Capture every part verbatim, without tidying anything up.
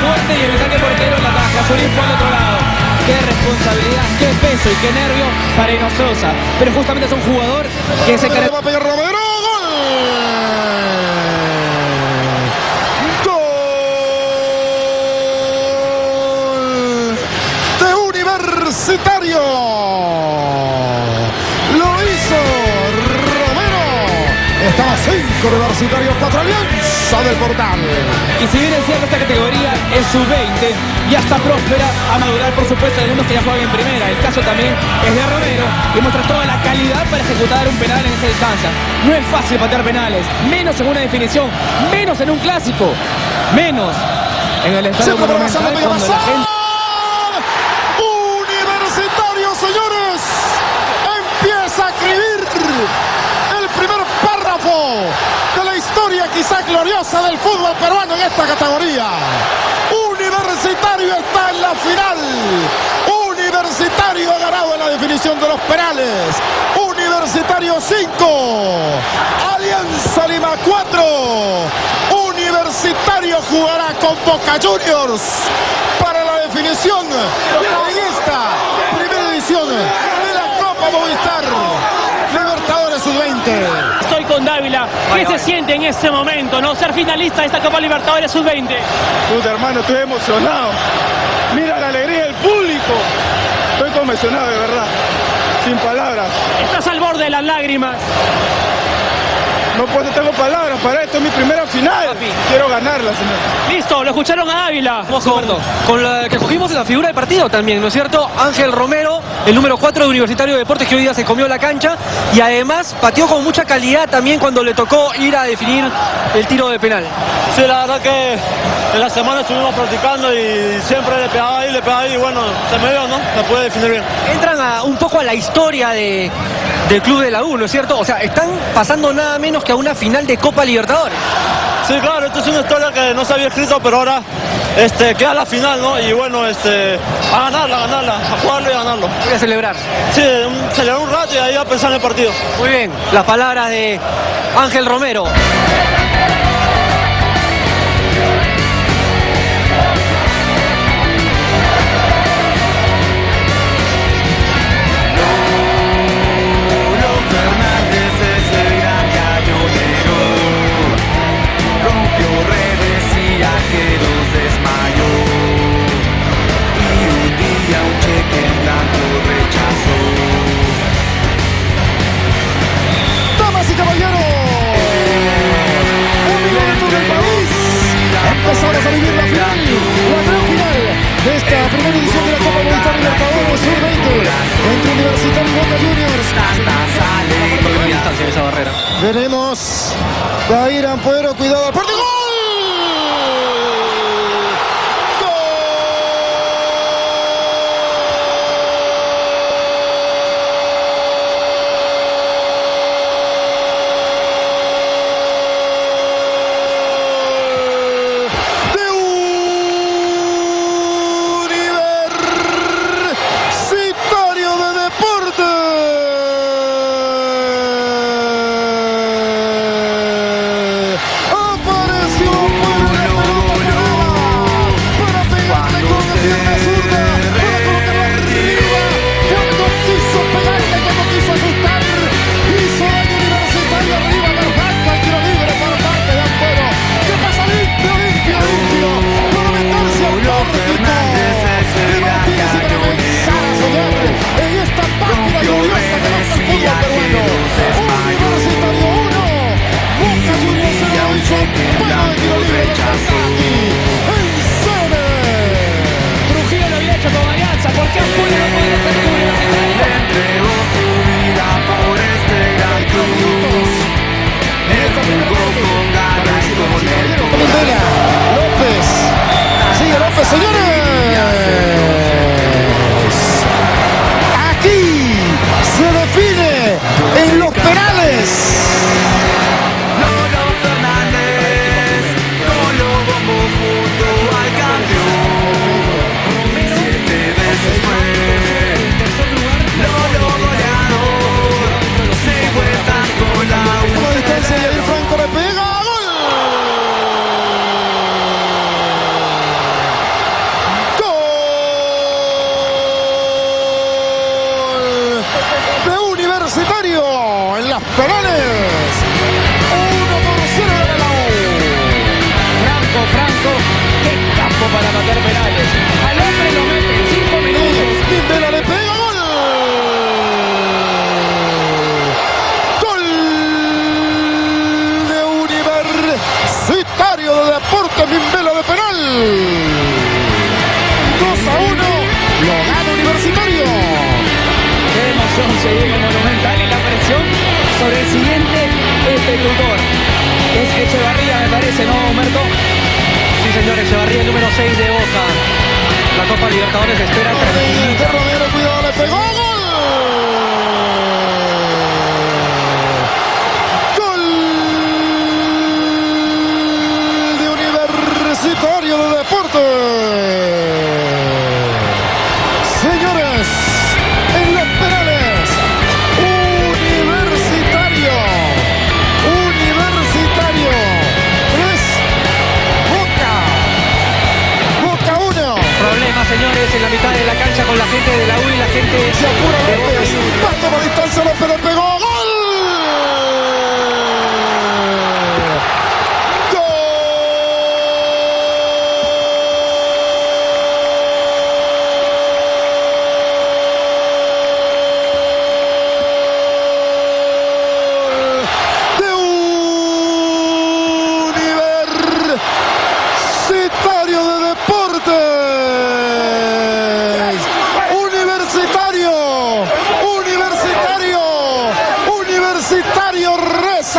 fuerte y el ataque portero la ataja. Solís fue al otro lado. Qué responsabilidad, qué peso y qué nervio para Hinostroza. Pero justamente es un jugador que se caracteriza. ¡Va a pegar Romero! ¡Gol! ¡Gol! De Universitario. Lo hizo Romero. Estaba cinco Universitarios contra Alianza del Portal. Y si bien es cierto, esta categoría es sub veinte, ya está próspera a madurar, por supuesto, de alumnos que ya juegan en primera. El caso también es de Romero, que muestra toda la calidad para ejecutar un penal en esta distancia. No es fácil patear penales, menos en una definición, menos en un clásico, menos en el estadio. Siempre Monumental, pasando, cuando la gente... Universitario, señores, empieza a escribir el primer párrafo de la historia quizá gloriosa del fútbol peruano en esta categoría. Universitario está en la final. Universitario ha ganado en la definición de los penales. Universitario cinco, Alianza Lima cuatro. Universitario jugará con Boca Juniors para la definición en esta primera edición de la Copa Movistar Libertadores sub veinte. Con Ávila, ¿qué se siente en este momento, no? Ser finalista de esta Copa Libertadores sub veinte. Puta, hermano, estoy emocionado. Mira la alegría del público. Estoy conmocionado, de verdad. Sin palabras. Estás al borde de las lágrimas. No puedo, tengo palabras para esto, es mi primera final. Papi. Quiero ganarla, señor. Listo, lo escucharon a Ávila. Con, con la que cogimos la figura del partido también, ¿no es cierto? Ángel Romero, el número cuatro de Universitario de Deportes, que hoy día se comió la cancha. Y además pateó con mucha calidad también cuando le tocó ir a definir el tiro de penal. Sí, la verdad que en la semana estuvimos practicando y siempre le pegaba ahí, le pegaba ahí. Y bueno, se me dio, ¿no? La pude definir bien. Entran a, un poco a la historia de... del club de la U, ¿no es cierto? O sea, están pasando nada menos que a una final de Copa Libertadores. Sí, claro, esto es una historia que no se había escrito, pero ahora este, queda la final, ¿no? Y bueno, este, a ganarla, a ganarla, a jugarlo y a ganarlo. Voy a celebrar. Sí, un, celebrar un rato y ahí a pensar en el partido. Muy bien, las palabras de Ángel Romero. Empezamos a vivir la final, la gran final de esta primera edición de la Copa Movistar Libertadores sub veinte entre Universitario y Boca Juniors. Esa barrera. Veremos. David Ampuero, cuidado. ¡Gol! Franco le pega, ¡gol! penales. uno por cero gana la U. Franco, Franco, qué campo para matar penales. Al hombre lo mete en cinco minutos. Quintela le pega, gol. Gol de Universitario de Deportes, Mimbela de penal. dos a uno, lo gana Universitario. Qué emoción se vive Monumental y la presión sobre el siguiente ejecutor. Es Echevarría, me parece, ¿no, Humberto? Sí, señor, Echevarría, el número seis de Boca. La Copa Libertadores espera. Ángel Romero, cuidado, le pegó. ¡Gol! ¡Gol de Universitario de Deportes! Señores, en los penales. Señores, en la mitad de la cancha con la gente de la U y la gente se apura. López, va a tomar distancia, López le pegó, ¡gol!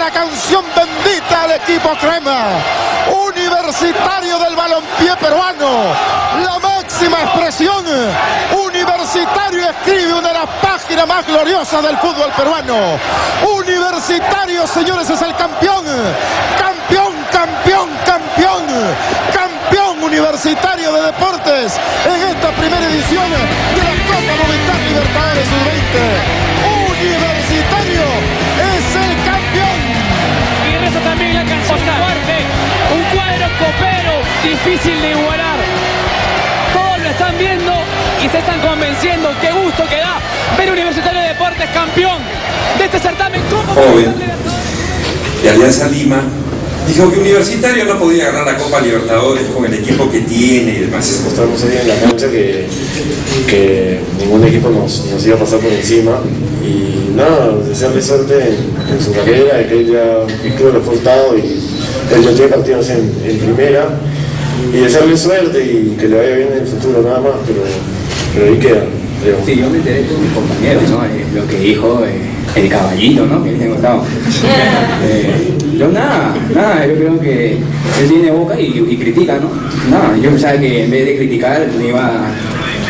La canción bendita al equipo crema, Universitario del balompié peruano, la máxima expresión. Universitario escribe una de las páginas más gloriosas del fútbol peruano. Universitario, señores, es el campeón, campeón, campeón, campeón, campeón Universitario de Deportes en esta primera edición de la Copa Movistar Libertadores sub veinte. Universitario es el campeón. Y en eso también la canción fuerte, un cuadro copero difícil de igualar. Todos lo están viendo y se están convenciendo. Qué gusto que da ver Universitario de Deportes campeón de este certamen. Joven de Alianza Lima dijo que Universitario no podía ganar la Copa Libertadores con el equipo que tiene y demás. Mostramos ahí en la cancha que, que ningún equipo nos, nos iba a pasar por encima. Y nada, desearle suerte en, en su carrera, que él ya creo lo portado y él ya tiene partidos en, en primera. Y desearle suerte y que le vaya bien en el futuro, nada más, pero, pero ahí queda. Creo. Sí, yo me enteré con mis compañeros, ¿no? Eh, lo que dijo eh, el caballito, ¿no? Que le gustaba. Eh, yo nada, nada, yo creo que él tiene boca y, y critica, ¿no? Nada, yo pensaba que en vez de criticar me iba a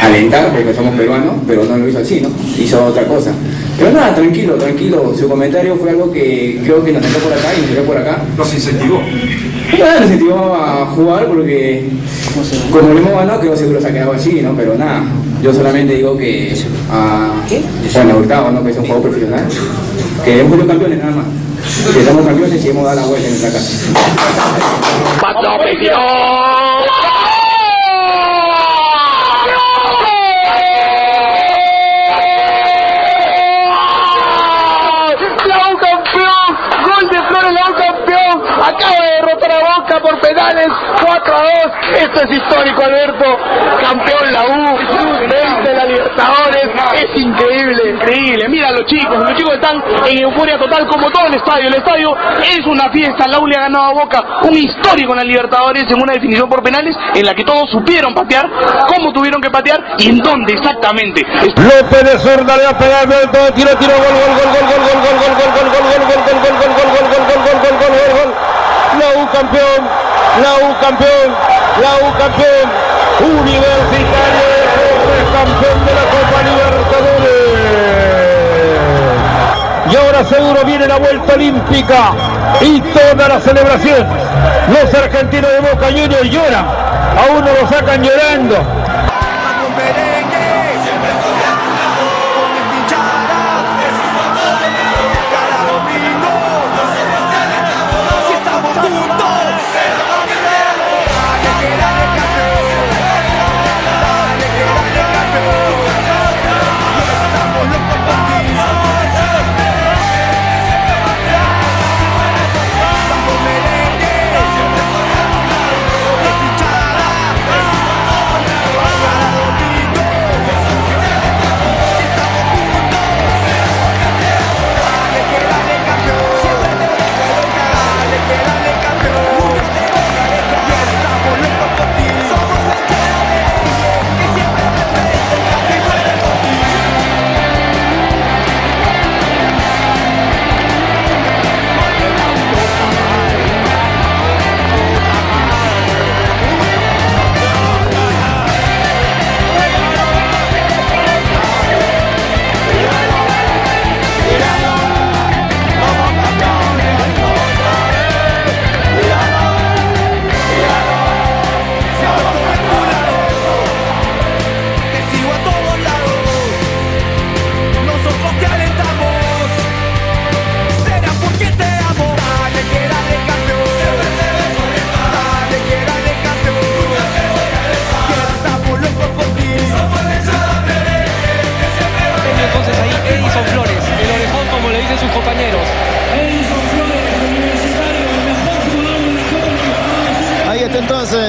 alentar porque somos peruanos, pero no lo hizo así, ¿no? Hizo otra cosa. Pero nada, tranquilo, tranquilo. Su comentario fue algo que creo que nos sentó por acá y nos tiró por acá. Nos incentivó. Nada, nos incentivó a jugar porque como lo hemos ganado, creo que seguro se ha quedado así, ¿no? Pero nada. Yo solamente digo que a uh, bueno, Hurtado, ¿no? Que es un juego profesional, que hemos sido campeones nada más, que somos campeones y hemos dado la vuelta en nuestra casa. Por penales, cuatro a dos. Esto es histórico, Alberto. Campeón la U, veinte la Libertadores. Es increíble, increíble. Mira, los chicos, los chicos están en euforia total, como todo el estadio. El estadio es una fiesta. La U le ha ganado a Boca un histórico en la Libertadores, en una definición por penales en la que todos supieron patear, cómo tuvieron que patear y en dónde exactamente. López de Zurda le va a pegar, tiro, tiro, gol, gol, gol, gol, gol, gol, gol, gol, gol, gol, gol, gol, gol, gol, gol, gol, gol, gol, gol, gol, gol, gol, gol. La U campeón, la U campeón, la U campeón, Universitario de Deportes campeón de la Copa Libertadores. Y ahora seguro viene la vuelta olímpica y toda la celebración. Los argentinos de Boca Juniors lloran, a uno lo sacan llorando.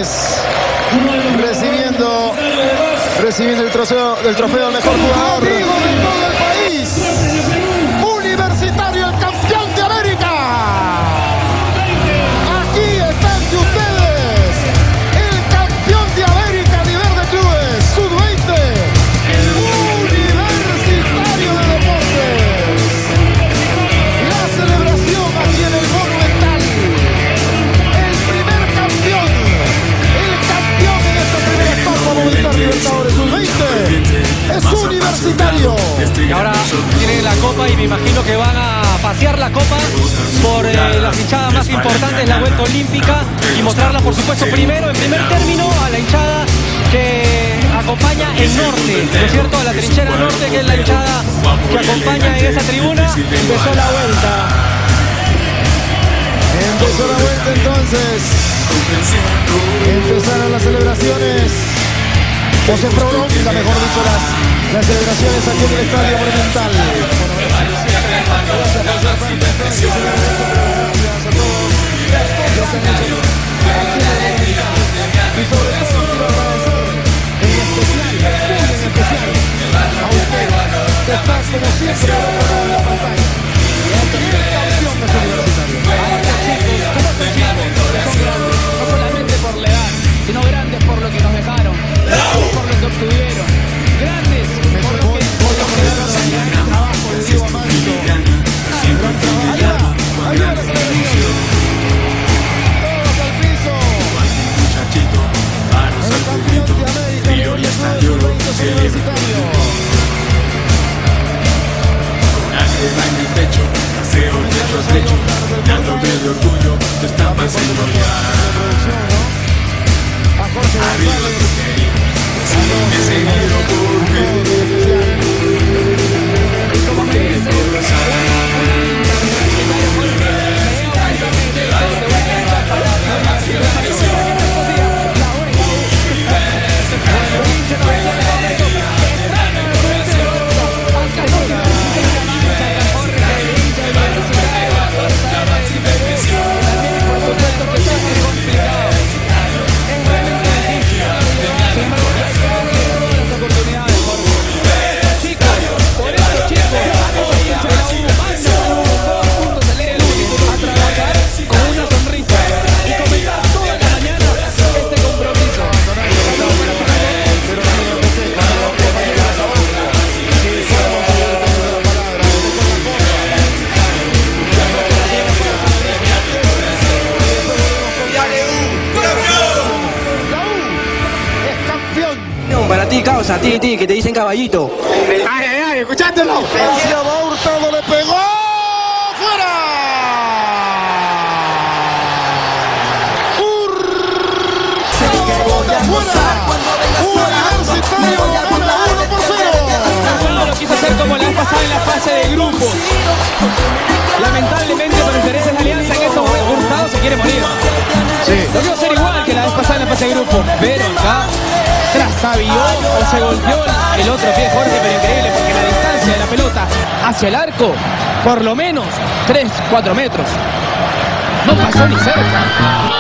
Gómez recibiendo, recibiendo el trofeo del trofeo al mejor jugador de todo el país. Universitario, el campeón de América. Aquí está ante ustedes el campeón de América, líder de clubes, sub veinte, Universitario de Deportes. La celebración aquí en el Monumental. El primer campeón, el campeón en esta primera Copa Movistar Libertadores sub veinte es Universitario. Y ahora tiene la copa y me imagino que van a pasear la copa por eh, las hinchadas más importantes, la vuelta olímpica, y mostrarla, por supuesto, primero, en primer término, a la hinchada que acompaña el norte, ¿no es cierto? A la trinchera norte, que es la hinchada que acompaña en esa tribuna. Empezó la vuelta. Empezó la vuelta entonces. Empezaron las celebraciones. O se prolonga, mejor dicho, las... las celebraciones aquí en el Estadio Monumental. No solamente por la edad, sino grandes por lo que nos dejaron, por lo que obtuvieron. Grandes por lo que quedaron abajo, le digo a Marito. Ahí va, ahí va la celebración. Todos al piso. El campeón de América, el gobierno de su proyecto universitario. Una crema en el techo, paseo de los techos, dándome el orgullo, te estampas en gloria. Arriba tu querido. Si no me seguido por mí, como me desplazar. A ti, ti, que te dicen caballito. Ay, ay, ay, escuchándolo. Va Hurtado, le pegó. ¡Fuera! Hurtado, bota fuera. Universitario lo quiso hacer como la han pasado en la fase de grupos. Lamentablemente, por intereses de Alianza en esto, Hurtado se quiere morir. Sí. No quiero ser igual que la vez pasada en la fase de grupos, pero acá trastabió o se golpeó el otro pie, Jorge, pero increíble, porque la distancia de la pelota hacia el arco, por lo menos tres, cuatro metros, no pasó ni cerca.